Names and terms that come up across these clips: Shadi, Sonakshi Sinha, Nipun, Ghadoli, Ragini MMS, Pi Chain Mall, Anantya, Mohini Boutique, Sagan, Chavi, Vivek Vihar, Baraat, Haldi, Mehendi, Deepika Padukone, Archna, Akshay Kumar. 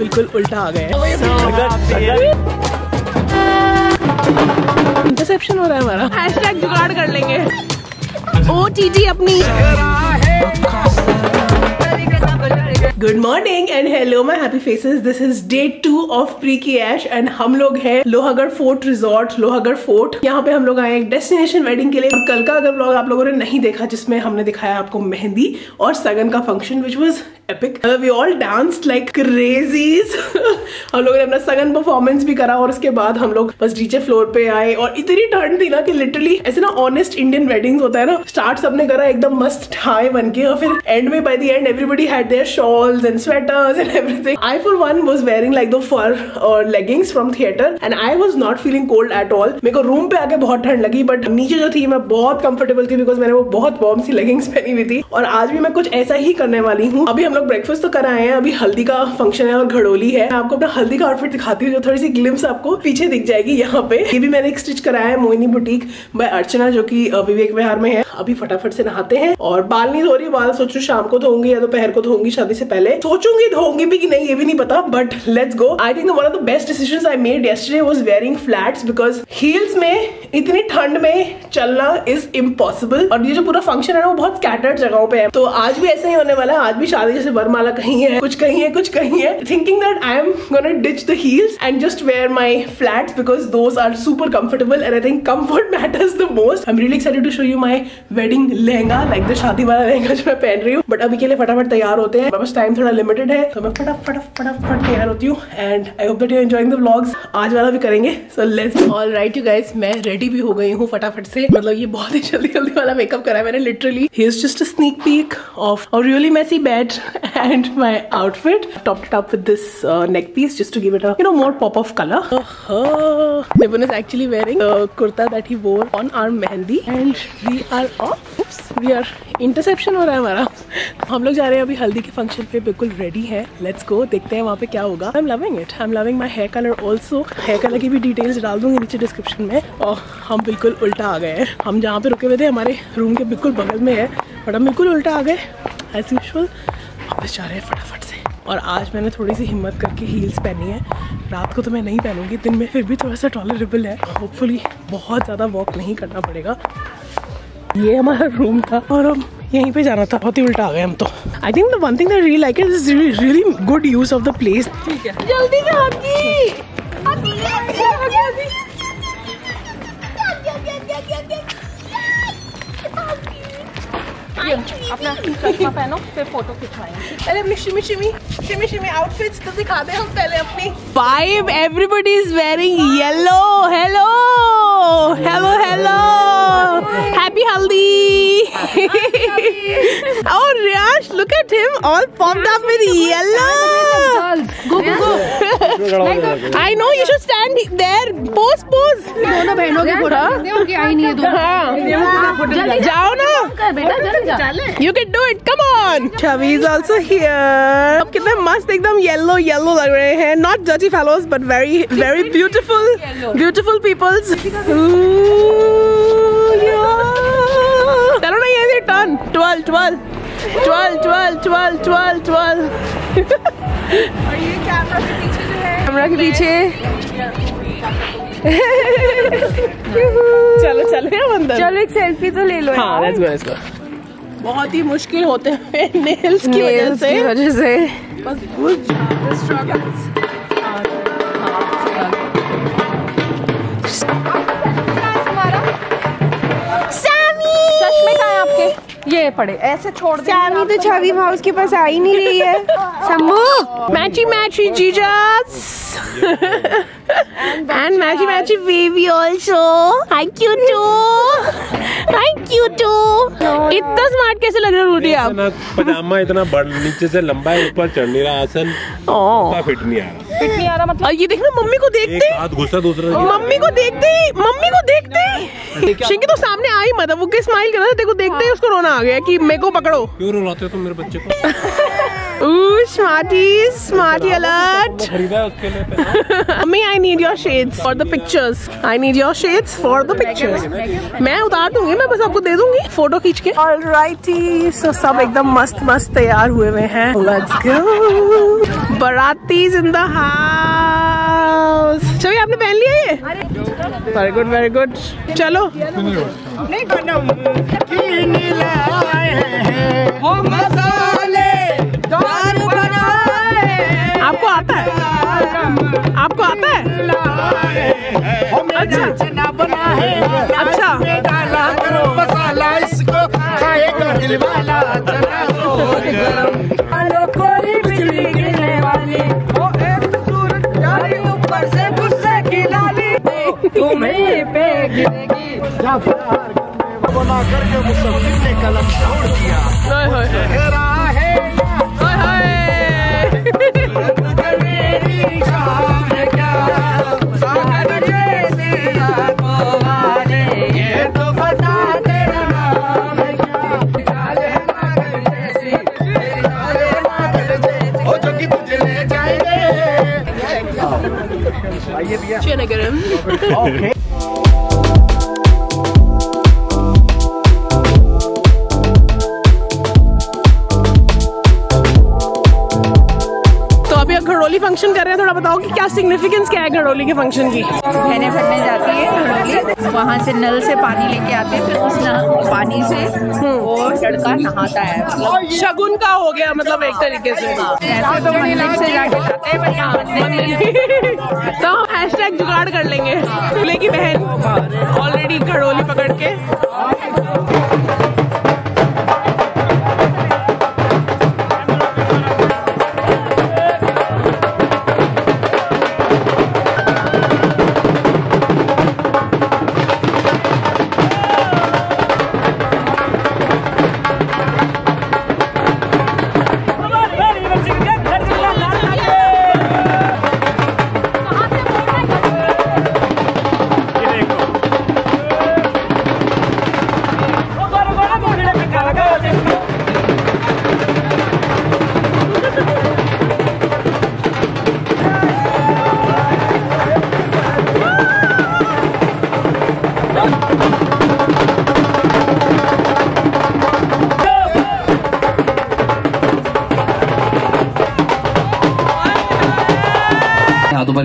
बिल्कुल उल्टा आ गए हैं। इंटरसेप्शन हो रहा है हमारा। हैशटैग जुगाड़ कर लेंगे। OTT अपनी। Good morning and hello my happy faces, this is day 2 of pre की ऐश एंड हम लोग हैं Lohagarh fort resort, Lohagarh fort. यहाँ पे हम लोग आए एक डेस्टिनेशन वेडिंग के लिए। और कल का अगर व्लॉग आप लोगों ने नहीं देखा जिसमें हमने दिखाया आपको मेहंदी और सगन का function which was epic, we all danced like crazies. हम लोगों ने अपना सगन परफॉर्मेंस भी करा और उसके बाद हम लोग बस नीचे फ्लोर पे आए और इतनी ठंड थी ना कि लिटरली ऐसे ना ऑनेस्ट इंडियन वेडिंग होता है ना, स्टार्ट सबने करा एकदम मस्त ठाए बन के और फिर एंड में by the end everybody had their shawls and sweaters and everything. I for one was wearing like the fur leggings from theater and I was not feeling cold at all. मेरे को room पे आके बहुत ठंड लगी but नीचे जो थी मैं बहुत कंफर्टेबल थी बिकॉज मैंने वो बहुत वार्म सी लेगिंग्स पहनी हुई थी। और आज भी मैं कुछ ऐसा ही करने वाली हूँ। अभी हम लोग ब्रेकफास्ट तो कर आए हैं, अभी हल्दी का फंक्शन है और घड़ोली है। मैं आपको अपना हल्दी का आउटफिट दिखाती हूँ जो थोड़ी सी ग्लिम्स आपको पीछे दिख जाएगी। यहाँ पे ये भी मैंने एक स्टिच कराया है मोहिनी बुटीक बाय अर्चना जो की विवेक विहार में है। अभी फटाफट से नहाते हैं और बाल नहीं धो रही, बाल सोचू शाम को धोऊंगी या दोपहर को धोऊंगी, शादी से पहले सोचूंगी धोऊंगी भी कि नहीं ये भी नहीं पता। But let's go. I think one of the best decisions I made yesterday was wearing flats because heels में इतनी ठंड में चलना इज इम्पॉसिबल। और ये जो पूरा फंक्शन है ना वो बहुत स्कैटर्ड जगहों पे है तो आज भी ऐसा ही होने वाला है। आज भी शादी जैसे वरमाला कहीं है, कुछ कहीं है, कुछ कहीं है। Thinking that I am gonna ditch the heels and just wear my flats because those are super comfortable and I think comfort matters the most. I am really excited to show you my wedding lehenga, like the शादी वाला लहंगा जो मैं पहन रही हूँ। But अभी के लिए फटाफट तैयार होते हैं, बस टाइम थोड़ा लिमिटेड है तो मैं फटाफट तैयार होती हूँ। And I hope that you enjoying the vlogs, आज वाला भी करेंगे। So let's all right you guys, मैं रेडी भी हो गई हूँ फटाफट से। मतलब ये बहुत ही जल्दी वाला मेकअप करा है मैंने। Literally here is just a sneak peek of a really messy bed and my outfit top to top with this neck piece just to give it a you know more pop of colour. Nipun is actually wearing kurta that he wore on our mehndi and we are of we are. इंटरसेप्शन हो रहा है हमारा। हम लोग जा रहे हैं अभी हल्दी के फंक्शन पे, बिल्कुल रेडी है। लेट्स गो, देखते हैं वहाँ पे क्या होगा। I am loving it, I am loving my hair colour also. Hair colour की भी डिटेल्स डाल दूंगी नीचे डिस्क्रिप्शन में। और हम बिल्कुल उल्टा आ गए हैं। हम जहाँ पे रुके हुए थे हमारे रूम के बिल्कुल बगल में है बट हम बिल्कुल उल्टा आ गए। एज यूजल वापस जा रहे हैं फटाफट से। और आज मैंने थोड़ी सी हिम्मत करके हील्स पहनी है। रात को तो मैं नहीं पहनूंगी, दिन में फिर भी थोड़ा सा टॉलरेबल है। होपफुली बहुत ज़्यादा वॉक नहीं करना पड़ेगा। ये हमारा रूम था और हम यहीं पे जाना था। बहुत ही उल्टा आ गए हम तो। I think the one thing that I really like it is really good use of the place. ठीक है, जल्दी से अपना चश्मा पहनो फिर फोटो खिंचवाएंगे। पहले अपनी शिमी शिमी आउटफिट्स तो दिखा दे हम पहले अपनी। Vibe everybody is wearing yellow. Hello hello hello, happy Haldi. Oh Riyash, look at him, all popped up with yellow. Go go go. I know, you should stand there. Pose pose. दोनों बहनों की photo उनकी आई नहीं है दोनों। जाओ ना बेटा, जल्दी। You can do it. Come on. Chavi is also here. अब कितना मस्त एकदम येलो येलो लग रहे हैं। Not dirty fellows, but very very beautiful beautiful peoples. Turn 12 और ये कैमरा के पीछे जो है, कैमरा के पीछे चलो चलो एक सेल्फी तो ले लो। हाँ, let's go बहुत ही मुश्किल होते हैं नेल्स की वजह से। बस ये पड़े ऐसे छोड़ दे। तो छवि भाव उसके पास आ ही नहीं रही है। शंभू मैची मैची जीजास and matchy matchy baby also. Hi क्यूटू, हाय क्यूटू। इतना स्मार्ट कैसे लग रहा है रूटी आप? पजामा इतना बड़ा नीचे से लंबा है, ऊपर चढ़ नहीं रहा आसन। फिट नहीं आ रहा, फिट नहीं आ रहा। मतलब ये देखना मम्मी को देखते हाथ घुसा, दूसरा मम्मी को देखते, मम्मी को देखते। शिंकी तो सामने आई मत, वो के स्माइल कर रहा था देखो, देखते ही उसको रोना आ गया कि मेरे को पकड़ो। क्यों रोलाते हो तुम मेरे बच्चे को? Oh smarty smarty alert. खरीदा उसके लिए। Mummy I need your shades for the pictures, I need your shades for the pictures. मैं उतार दूंगी, मैं बस आपको दे दूंगी फोटो खींच के। ऑलराइटी, सो सब एकदम मस्त मस्त तैयार हुए हुए हैं। Let's go. Baraat in the house. Chavi, आपने पहन लिया ये? Very good, very good. चलो. नहीं बनम की निलाए हैं वो मसाले दार बनाए हैं. आपको आता है? आपको आता है? अच्छा. अच्छा. मसाला इसको खाएगा दिलवाला जरा Okay. घड़ोली फंक्शन कर रहे हैं, थोड़ा बताओ कि क्या सिग्निफिकेंस क्या है घड़ोली के फंक्शन की? भैने भरने जाती है घड़ोली, वहाँ से नल से पानी लेके आते हैं, फिर उस पानी से वो लड़का नहाता है. मतलब शगुन का हो गया, मतलब एक तरीके से. तो मंदिर से जाके जाते हैं तो हम हैशटैग जुगाड़ कर लेंगे. दूल्हे की बहन ऑलरेडी घड़ोली पकड़ के.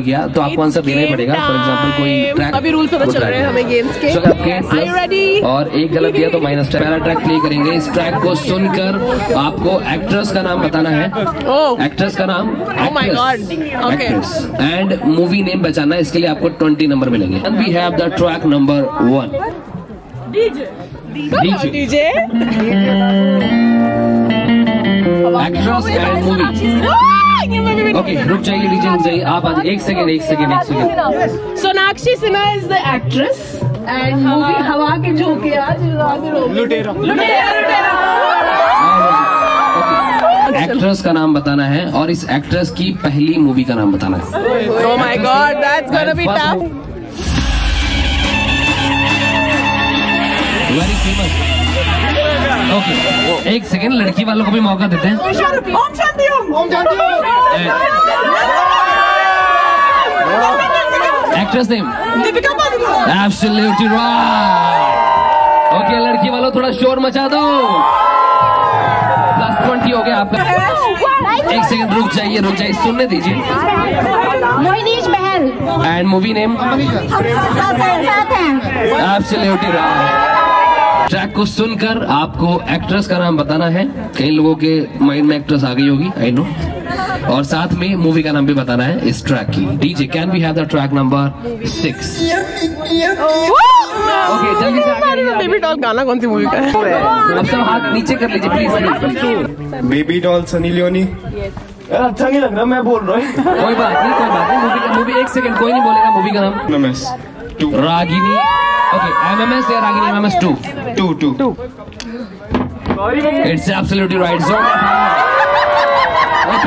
गया तो आपको आंसर देना ही पड़ेगा. फॉर एग्जांपल कोई ट्रैक अभी रूल पता चल रहे हैं हमें गेम्स के. Are you ready? और एक गलत दिया तो माइनस. पहला ट्रैक प्ले करेंगे. इस ट्रैक को सुनकर आपको एक्ट्रेस का नाम बताना है. एक्ट्रेस का नाम, oh my god, okay, and movie name बचाना है. इसके लिए आपको 20 नंबर मिलेंगे. We have the track number 1. DJ actress and movie. Okay, रुक जाइए, रुक जाइए आप. आज एक second. Sonakshi Sinha is the actress and movie हवा के झोंके. आज लुटेरा लुटेरा. एक्ट्रेस का नाम बताना है और इस एक्ट्रेस की पहली मूवी का नाम बताना है. Oh my god, that's gonna be tough. Very famous. Okay, एक सेकेंड, लड़की वालों को भी मौका देते हैं. Actress name Deepika Padukone. Absolutely right. Okay, लड़की वालों थोड़ा शोर मचा दो. +20 हो गया आपका. एक सेकंड रुक जाइए, सुनने दीजिए. Mohnish Bahl and movie name. Absolutely right. Track को सुनकर आपको एक्ट्रेस का नाम बताना है. कई लोगों के माइंड में एक्ट्रेस आ गई होगी, आई नो. और साथ में मूवी का नाम भी बताना है इस ट्रैक की. DJ, can we have the track number 6. Okay, जल्दी से आगे. बेबी डॉल गाना कौन सी मूवी का है? आप सब हाथ नीचे कर लीजिए please. Baby doll, Sunny Leone. अच्छा नहीं लग रहा मैं बोल रहा हूँ. कोई बात नहीं. मूवी, एक सेकेंड, कोई नहीं बोलेगा. मूवी का नाम MMS 2. रागिनी. ओके, MMS या Ragini MMS 2. It's absolutely right. So,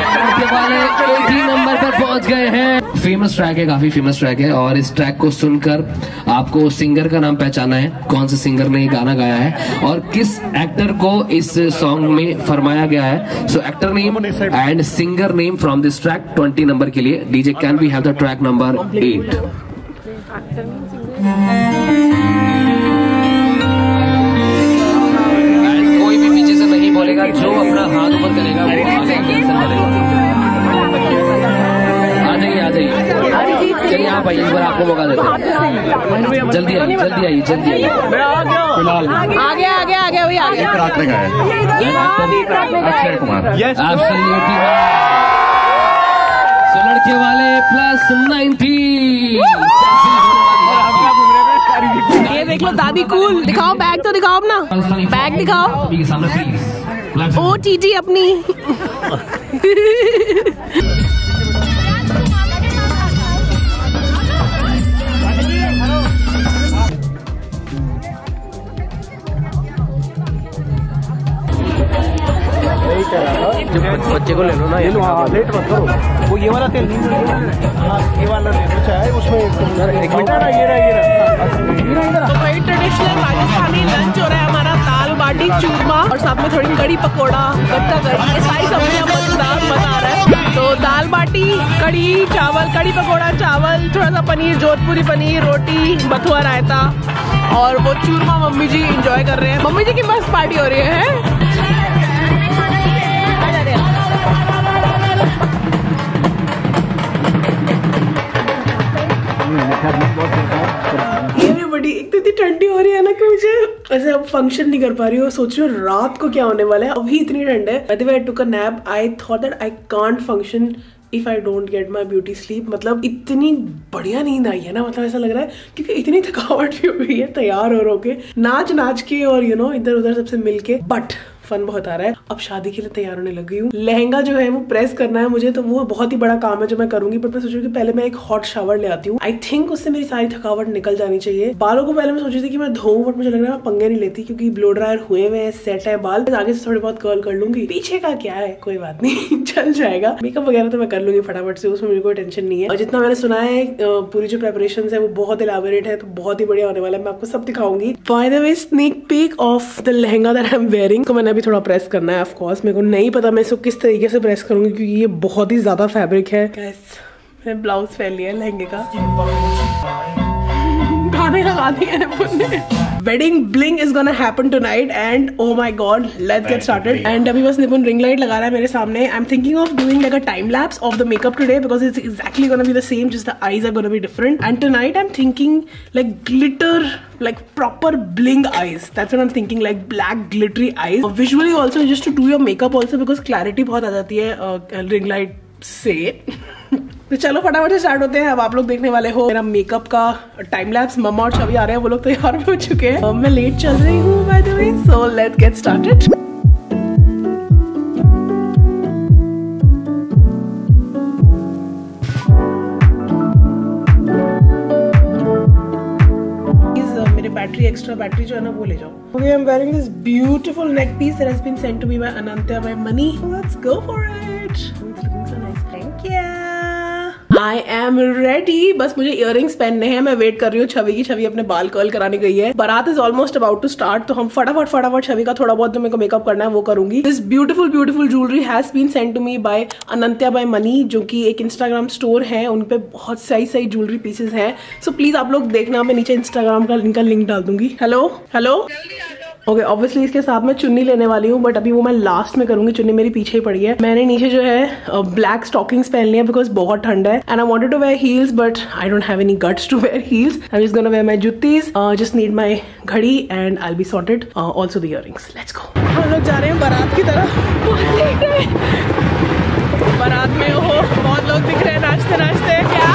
लड़के वाले 18 नंबर पर पहुंच गए हैं. फेमस ट्रैक है, काफी फेमस ट्रैक है. और इस ट्रैक को सुनकर आपको सिंगर का नाम पहचाना है. कौन से सिंगर ने ये गाना गाया है और किस एक्टर को इस सॉन्ग में फरमाया गया है. So actor name and singer name from this track 20 number के लिए. DJ, can we have the track number 8. जो अपना हाथ ऊपर करेगा वो आगे. भाई एक बार आपको मौका देते हैं। जल्दी आइए, जल्दी आइए, जल्दी आइए। फिलहाल प्रार्थना का है अक्षय कुमार। सो लड़के वाले +90। ये देख लो दादी कूल। दिखाओ बैग तो दिखाओ अपना, बैग दिखाओ। ओ टीटी अपनी। बच्चे को ले लो ना, ये लेट मत करो। वो ये वाला तेल नहीं, ये वाला चाहे उसमें एक मिनट ना, ये रहा। तो भाई ट्रेडिशनल राजस्थानी लंच हो रहा है हमारा, दाल बाटी चूरमा और साथ में थोड़ी कड़ी पकोड़ा, गट्टा कड़ी, ये सारी सब्जियाँ मजेदार मजा आ रहा है। तो दाल बाटी, कड़ी चावल, कड़ी पकोड़ा चावल, थोड़ा सा पनीर, जोधपुरी पनीर, रोटी, बथुआ रायता और वो चूरमा। मम्मी जी इंजॉय कर रहे हैं, मम्मी जी की मस्त पार्टी हो रही है। एक तो इतनी ठंडी हो रही है ना कि मुझे ऐसे अब फंक्शन नहीं कर पा रही हूँ। सोचो रात को क्या होने वाला है, अभी इतनी ठंड है। By the way I took a nap, I thought that I can't function if I don't get my beauty sleep. मतलब इतनी बढ़िया नींद आई है ना, मतलब ऐसा लग रहा है क्योंकि इतनी थकावट भी हुई है तैयार हो के, नाच नाच के और यू नो इधर उधर सबसे मिलके, बट फन बहुत आ रहा है। अब शादी के लिए तैयार होने लग गई हूँ। लहंगा जो है वो प्रेस करना है मुझे, तो वो बहुत ही बड़ा काम है जो मैं करूंगी। बट मैं सोच रही हूँ कि पहले मैं एक हॉट शावर ले आती हूँ, आई थिंक उससे मेरी सारी थकावट निकल जानी चाहिए। बालों को पहले मैं सोच रही थी कि मैं धोऊं, बट मुझे लग रहा है मैं पंगे नहीं लेती क्योंकि ब्लो ड्रायर हुए हुए सेट है बाल। आगे से थोड़े बहुत कर्ल कर लूंगी, पीछे का क्या है कोई बात नहीं चल जाएगा। मेकअप वगैरह तो मैं कर लूंगी फटाफट से, उसमें मेरे को टेंशन नहीं है। और जितना मैंने सुना है पूरी जो प्रेपरेशन है वो बहुत एलाबोरेट है, तो बहुत ही बढ़िया होने वाला है। मैं आपको सब दिखाऊंगी। By the way sneak peek of the lehenga that I am wearing. तो मैंने थोड़ा प्रेस करना है, ऑफ कोर्स मेरे को नहीं पता मैं इसको किस तरीके से प्रेस करूंगी क्योंकि ये बहुत ही ज्यादा फैब्रिक है। गाइस मैं ब्लाउज पहन लिया है लहंगे का, गाने लगा दिए हैं। Wedding bling is gonna happen tonight and oh my god let's get started. And अभी बस निपुण रिंग लाइट लगा रहा है मेरे सामने। I am thinking of doing like a time lapse of the makeup today because it's exactly gonna be the same, just the eyes are gonna be different. And tonight I am thinking like glitter, like proper bling eyes, that's what I'm thinking, like black glittery eyes. Visually also just to do your makeup also because clarity बहुत आ जाती है ring light से। तो चलो फटाफट से start होते हैं। अब आप लोग देखने वाले हो मेरा मेकअप का टाइम लैप्स। मम्मा और छवि आ रहे हैं, वो लोग तैयार हो चुके हैं। मैं लेट चल रही हूँ by the way, so let's get started. Extra battery जो है ना वो ले जाओ। Okay, I'm wearing this beautiful neck piece that has been sent to me by Anantya by Mani. Let's go for it. It's looking so nice. Thank you. I am ready. बस मुझे earrings पहनने हैं। मैं wait कर रही हूँ छवि की। छवि अपने बाल कर्ल कराने गई है। Baraat is almost about to start, तो हम फटाफट छवि का थोड़ा बहुत जो मेरे को मेकअप करना है वो करूंगी। This beautiful jewellery has been sent to me by Anantya by Mani, जो कि एक इंस्टाग्राम स्टोर है। उन पे बहुत सही ज्वेलरी पीसेस हैं, सो प्लीज आप लोग देखना। मैं नीचे इंस्टाग्राम का इनका लिंक डाल दूंगी। हेलो ओके, ऑब्वियसली इसके साथ मैं चुन्नी लेने वाली हूँ, बट अभी वो मैं लास्ट में करूंगी। चुन्नी मेरी पीछे ही पड़ी है। मैंने नीचे जो है ब्लैक स्टॉकिंग्स पहन लिया बिकॉज बहुत ठंड है। And I wanted to wear heels but I don't have any guts to wear heels. I am just gonna wear my जूतीज, just need my ghadi and I will be sorted. Also the earrings. Let's go. हम लोग जा रहे हैं बारात की तरफ। बारात में हो बहुत लोग दिख रहे हैं नाचते नाचते। क्या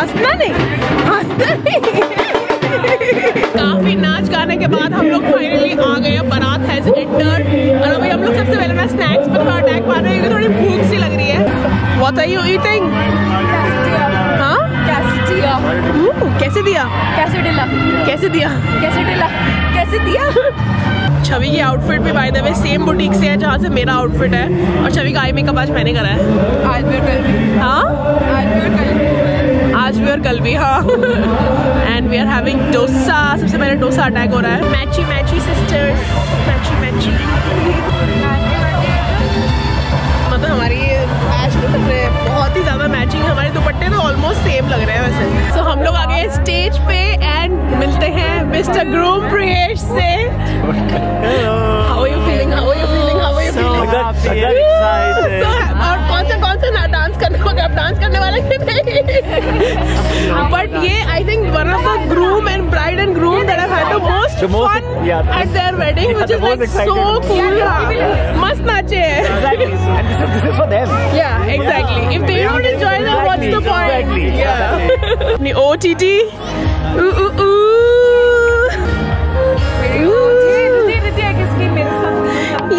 हंसना नहीं। काफी नाच गाने के बाद हम लोग फाइनली आ गए हैं, बारात हैज एंटर्ड। और अभी हम लोग सबसे पहले मैं स्नैक्स पर थोड़ा अटैक पा रहे हैं, थोड़ी भूख सी लग रही है। What are you eating? हाँ कैसे दिया? कैसे दिया? छवि की आउटफिट भी by the way same boutique से है जहाँ से मेरा आउटफिट है, और छवि का आई मेकअप आज मैंने करा है। आज भी और कल भी। हाँ आज भी और कल भी हाँ। And we are having dosa. सबसे पहले डोसा अटैक हो रहा है। मैची सिस्टर्स, मैची मतलब हमारी मैच लग रहे हैं, बहुत ही ज़्यादा मैचिंग। हमारे दुपट्टे तो ऑलमोस्ट सेम लग रहे हैं वैसे। सो हम लोग आ गए स्टेज पे एंड मिलते हैं मिस्टर ग्रूम प्रियेश से। How are you feeling? और कौन से ना डांस करने को आप डांस करने वाले कि नहीं? But ये I think one of the groom and bride and groom that I've had the most fun at their wedding, which is like so cool. मस्त नाचे हैं। Exactly. And this is for them. Yeah, exactly. If they don't enjoy, then what's the point? Exactly. Yeah. अपनी OTT.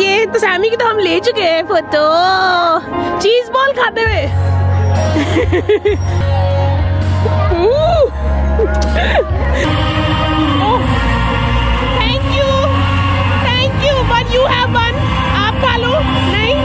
ये तो Sami की तो हम ले चुके हैं फोटो चीज बॉल खाते हुए। Thank you but you have one. आप खा लो। नहीं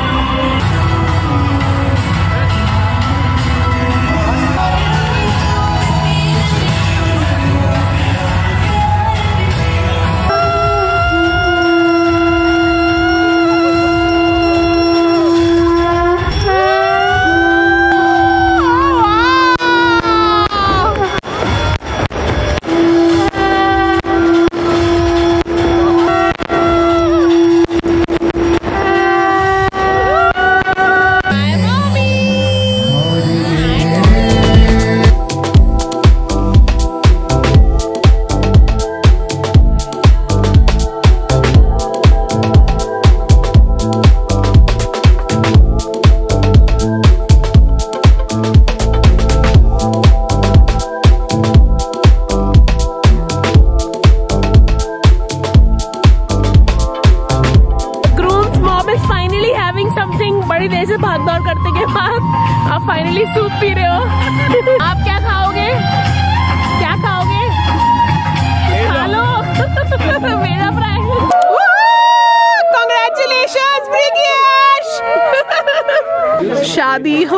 शादी हो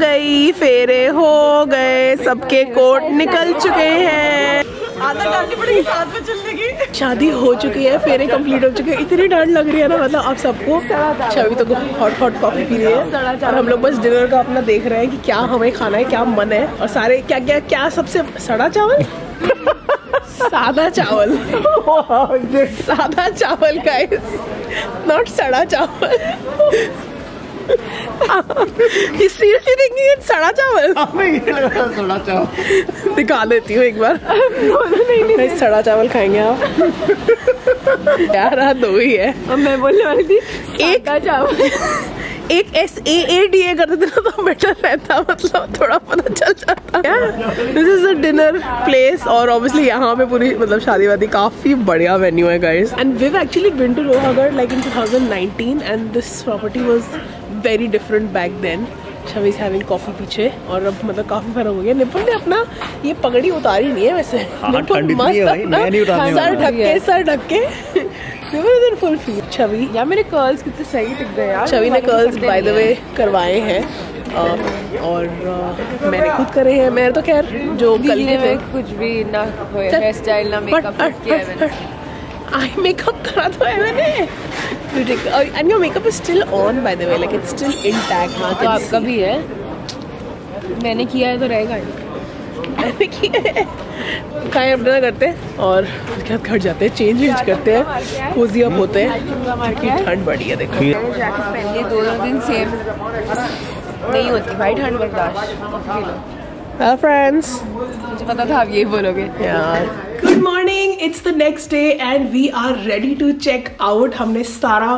गई, फेरे हो गए, सबके कोट निकल चुके हैं। आधा डालनी पड़ेगी साथ में चलने की। शादी हो चुकी है, फेरे कंप्लीट हो चुके हैं। इतनी डांट लग रही है ना, मतलब आप सबको। छवि तो हॉट कॉफी पी रही है और हम लोग बस डिनर का अपना देख रहे हैं कि क्या हमें खाना है, क्या मन है। और सारे क्या क्या क्या सबसे सादा चावल गाइस, नॉट सड़ा चावल। ये सीरियसली देखिए सड़ा चावल। सड़ा चावल दिखा देती हूँ एक बार। नहीं सड़ा चावल खाएंगे आप। यार हाथ दो ही है। अब मैं बोलने वाली थी एक चावल। एक SAADA करते थे ना तो बेटर रहता, मतलब थोड़ा पता चल जाता। This is a dinner place और ऑब्वियसली यहाँ पे पूरी मतलब शादी वादी काफ़ी बढ़िया वेन्यू है guys. And we have actually been to Lohagarh like in 2019 and this property was very different back then. Chhavi is having coffee पीछे और अब मतलब काफ़ी फर्क हो गया। निपुण ने अपना ये पगड़ी उतारी नहीं है वैसे। निपुण मस्त सर ढक के छवि। यार मेरे कर्ल्स कितने सही दिख रहे हैं यार। छवि ने कर्ल्स बाय द वे करवाए हैं और मैंने खुद करे हैं। मैं तो खैर जो कल के कुछ भी ना हेयर स्टाइल ना मेकअप किया है मैंने। आई मेकअप करा तो है मैंने। And your makeup is still on by the way, like it's still intact. हाँ तो आपका भी है, मैंने किया है तो रहेगा। खाए अपना करते हैं और उसके बाद घर जाते हैं, चेंज करते हैं, कोजी अप होते हैं क्योंकि ठंड बढ़ी है। देखो जैकेट पहन ली, दो दिन सेम नहीं होती भाई, ठंड बर्दाश्त। फ्रेंड्स मुझे पता था आप यही बोलोगे यार। Good morning, it's the next day and we are ready to check out. हमने सारा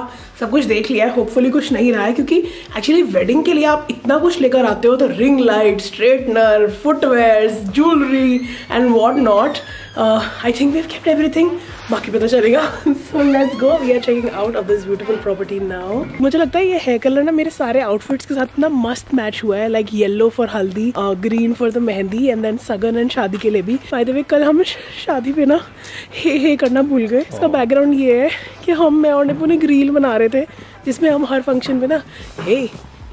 सब कुछ देख लिया है, होपफुली कुछ नहीं रहा है, क्योंकि एक्चुअली वेडिंग के लिए आप इतना कुछ लेकर आते हो तो ring light, straightener, footwears, jewellery and what not. I think we have kept everything, बाकी पता चलेगा। So let's go, we are checking out of this beautiful property now. मुझे लगता है ये हेयर कलर ना मेरे सारे आउटफिट्स के साथ ना मस्त मैच हुआ है, like yellow for haldi, green for the mehndi and then sagan and शादी के लिए भी। बाय द वे कल हम शादी पे ना हे करना भूल गए। इसका बैकग्राउंड ये है कि हम मैं और निपुन एक रील बना रहे थे जिसमें हम हर फंक्शन पे ना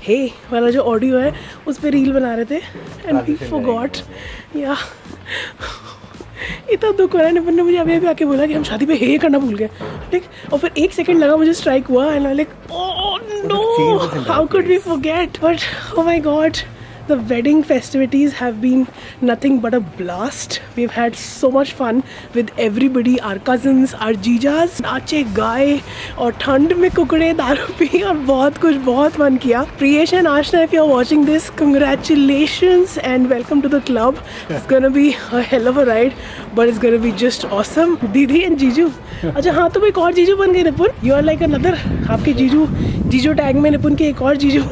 हे वाला जो ऑडियो है उस पर रील बना रहे थे एंड वी फॉरगॉट। या इतना दुख हो रहा है, निपुन ने मुझे अभी अभी आके बोला कि हम शादी पे हे करना भूल गए, ठीक। और फिर एक सेकंड लगा मुझे स्ट्राइक हुआ and I like oh no, how could we forget. But oh my god, the wedding festivities have been nothing but a blast. We've had so much fun with everybody, our cousins, our jijas, नाचे गाए और ठंड में कुकड़े दारू P और बहुत कुछ, बहुत मन किया। Priyesh and Archna, if you're watching this, congratulations and welcome to the club. It's gonna be a hell of a ride, but it's gonna be just awesome. Didi and Jiju, अच्छा हाँ तुम एक और जीजू बन गए निपुन, you are like another, आपके जीजू टैग में निपुन के एक और जीजू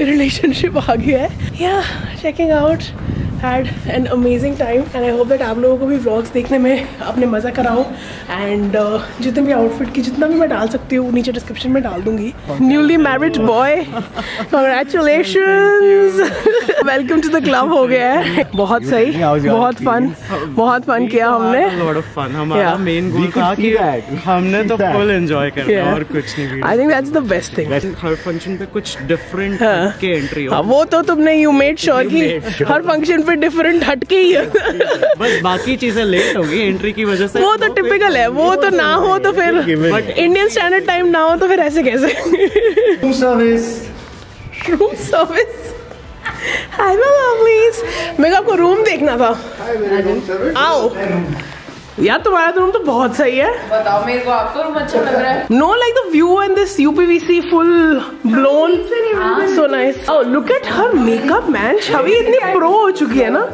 रिलेशनशिप आ गया है। या checking out, had an amazing time and I hope that आप लोगों को भी व्लॉग्स देखने में आपने मज़ा करा हो। एंड जितने भी आउटफिट की जितना भी मैं डाल सकती हूँ नीचे डिस्क्रिप्शन में डाल दूंगी। Newly married boy, congratulations, welcome to the club हो गया है। बहुत सही, बहुत फन किया हमने तो फुल एंजॉय किया और कुछ नहीं। I think that's the best thing. हर फंक्शन पे कुछ डिफरेंट के एंट्री हो, वो तो तुमने यू मेड श्योर की हर फंक्शन पे डिफरेंट हटके ही बस बाकी चीजें लेट होगी एंट्री की वजह से, वो तो टिपिकल है। वो तो ना हो तो फिर इंडियन स्टैंडर्ड टाइम ना हो तो फिर ऐसे कैसे। रूम सर्विस हाय प्लीज, मेरे को आपको रूम देखना था। आओ यार, तुम्हारा रूम तो बहुत सही है। बताओ मेरे को आपको रूम अच्छा लग रहा है? No, like the view and this UPVC full blown, so nice. Oh look at her makeup man, Chhavi इतनी प्रो हो चुकी है ना।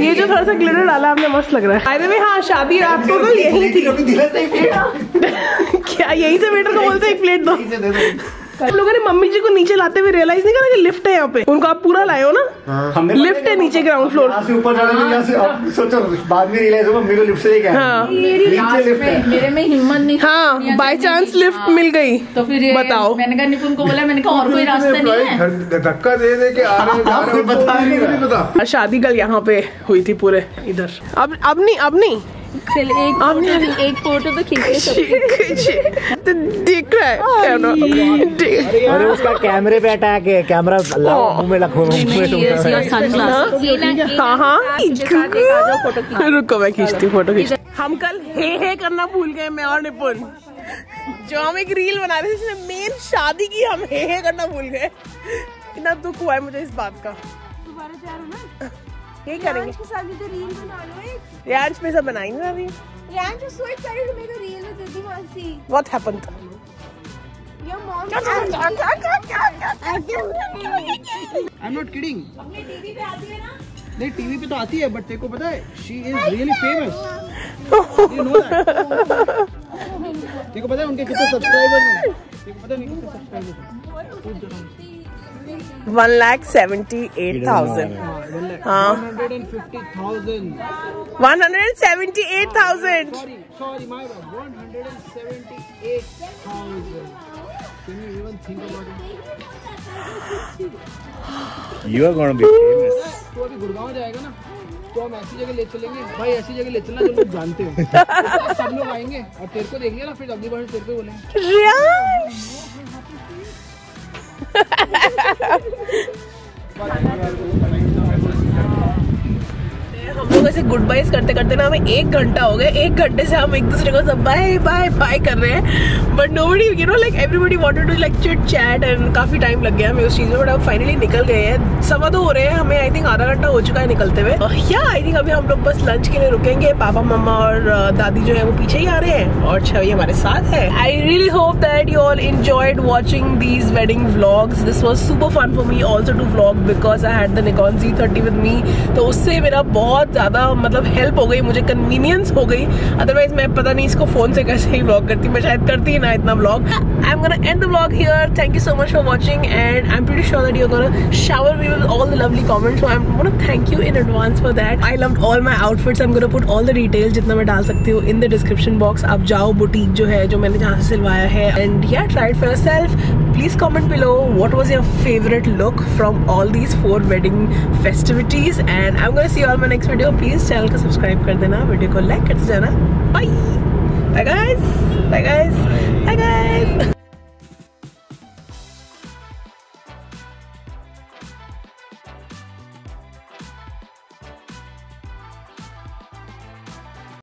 ये जो थोड़ा सा ग्लिटर डाला आपने, मस्त लग रहा है। अरे भाई हाँ, शादी रात को कल यही थी क्या? यही से वेटर को बोलते एक प्लेट दो। लोगों ने मम्मी जी को नीचे लाते हुए रियलाइज नहीं करा कि लिफ्ट है यहाँ पे, उनको आप पूरा लाए हो ना, लिफ्ट है नीचे ग्राउंड फ्लोर से ऊपर जाने। बाद में रियलाइज होगा मेरे को लिफ्ट से ही क्या है। हाँ। मेरे में हिम्मत नहीं। हाँ, बाय चांस लिफ्ट मिल गई तो फिर बताओ। मैंने कहा निपुन को बोला, मैंने कहा और कोई रास्ता नहीं है, धक्का दे दे के आ रहे बता। शादी कल यहाँ पे हुई थी पूरे इधर। अब नहीं एक फोटो तो खींचे, दिख रहा है। अरे उसका कैमरे पे अटैक है, कैमरा में लखो। रुको मैं खींचती हूँ, फोटो खींचती। हम कल हे करना भूल गए मैं और निपुन, जो हम एक रील बना रहे थे जिसमें मेन शादी की हम हे करना भूल गए। इतना दुख हुआ है मुझे इस बात का। दोबारा जा रहा हूँ, ये करेंगे तो रील बना लो। रैंच पे सब बनाएंगे ना अभी। रैंच और स्वीट साइड में तो रील है दीदी मासी। What happened? Your mom. I'm not kidding. अपने टीवी पे आती है ना? नहीं टीवी पे तो आती है, बट तेरे को पता है she is really famous. You know that? तेरे को पता है उनके कितने सब्सक्राइबर्स हैं? तेरे को पता नहीं कितने सब्सक्राइबर्स हैं? 1,78,000 हाँ 150,000 178,000 sorry my bad 178,000। You are gonna be famous. तो अभी गुड़गांव जाएगा ना, तो हम ऐसी जगह ले चलेंगे भाई, ऐसी जगह ले चलना जो लोग जानते हैं। सब लोग आएंगे और तेरे को देख लिया ना, फिर अगली बार तेरे को बोलेंगे। हम लोग ऐसे गुड बाइज करते करते ना हमें 1 घंटा हो गया। 1 घंटे से हम एक दूसरे को सब बाय बाय बाय कर रहे हैं, but nobody you know like everybody wanted to like chit chat and काफ़ी टाइम लग गया हमें उस चीज़ में, बट अब फाइनली निकल गए हैं। 2:15 हो रहे हैं हमें, आई थिंक आधा घंटा हो चुका है निकलते हुए। या आई थिंक अभी हम लोग बस लंच के लिए रुकेंगे। पापा मम्मा और दादी जो है वो पीछे ही आ रहे हैं और छवि हमारे साथ है। I really hope that you all enjoyed watching these wedding vlogs. This was super fun for me also to vlog because I had the Nikon Z30 with me, तो उससे मेरा बहुत ज़्यादा मतलब हेल्प हो गई मुझे, कन्वीनियंस हो गई। अदरवाइज मैं पता नहीं इसको फोन से कैसे ही व्लॉग करती, मैं शायद करती ही ना इतना vlog. I am gonna end the vlog here. Thank you so much for watching and I am pretty sure that you are gonna shower me with all the lovely comments, so I am gonna thank you in advance for that. I loved all my outfits. I am gonna put all the details जितना मैं डाल सकती हूँ in the description box. आप जाओ boutique जो है, जो मैंने जहाँ से सिलवाया है, एंड या try it for yourself. Please comment below what was your favorite look from all these 4 wedding festivities, and I'm going to see you all in my next video. Please channel ko subscribe kar dena, video ko like karte jana. Bye bye guys, bye guys, bye guys.